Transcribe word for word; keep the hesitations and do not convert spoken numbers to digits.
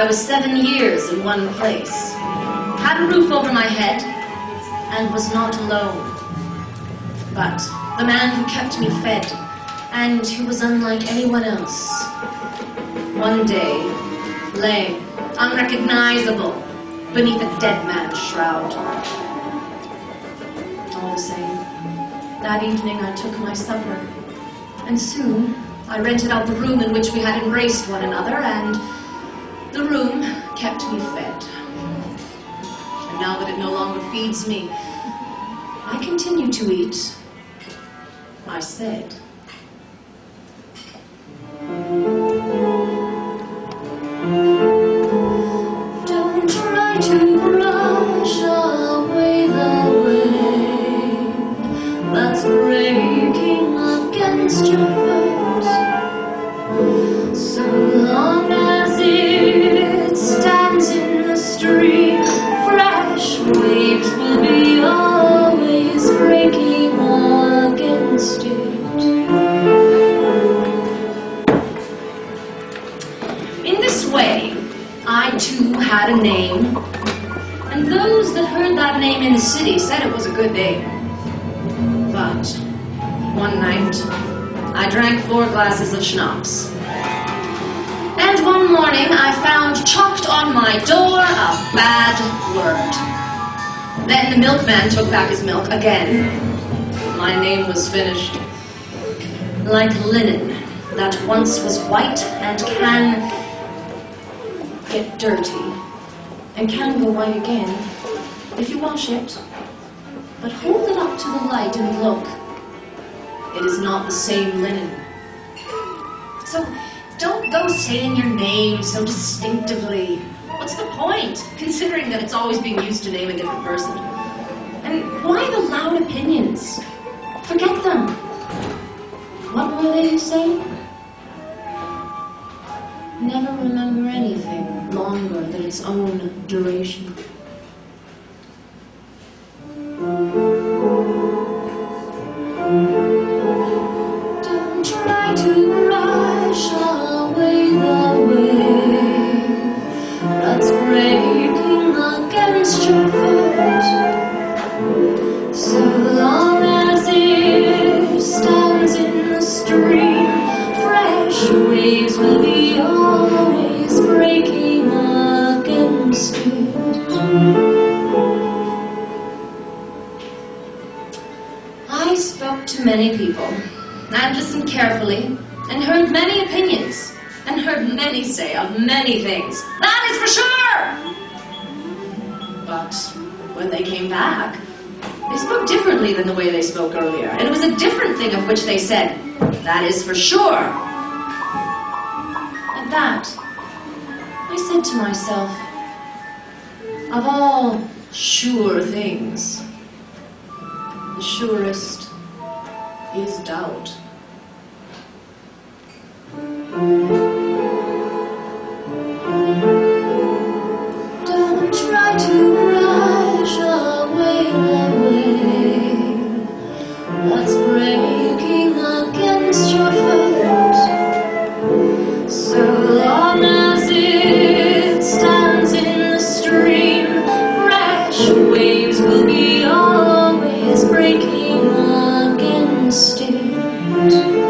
I was seven years in one place, had a roof over my head, and was not alone. But the man who kept me fed, and who was unlike anyone else, one day lay, unrecognizable, beneath a dead man's shroud. All the same, that evening I took my supper, and soon I rented out the room in which we had embraced one another, and the room kept me fed. And now that it no longer feeds me, I continue to eat. I said. Don't try to brush away the rain that's breaking against your foot. So long as it stands in the stream, fresh waves will be always breaking against it. In this way, I too had a name, and those that heard that name in the city said it was a good name. But one night, I drank four glasses of schnapps. And one morning, I found chalked on my door a bad word. Then the milkman took back his milk again. My name was finished. Like linen that once was white and can get dirty, and can go white again if you wash it. But hold it up to the light and look. It is not the same linen. So, don't go saying your name so distinctively. What's the point, considering that it's always being used to name a different person? And why the loud opinions? Forget them. What were they saying? Never remember anything longer than its own duration. Don't try to rush away the wave that's breaking against your foot. So long as it stands in the stream, fresh waves will be always breaking against it. I spoke to many people, and listened carefully, and heard many opinions, and heard many say of many things. That is for sure! But when they came back, they spoke differently than the way they spoke earlier, and it was a different thing of which they said, that is for sure. At that, I said to myself, of all sure things, the surest is doubt. Don't try to rush away the way that's breaking against your foot. So long as it stands in the stream, fresh waves will be always breaking against it.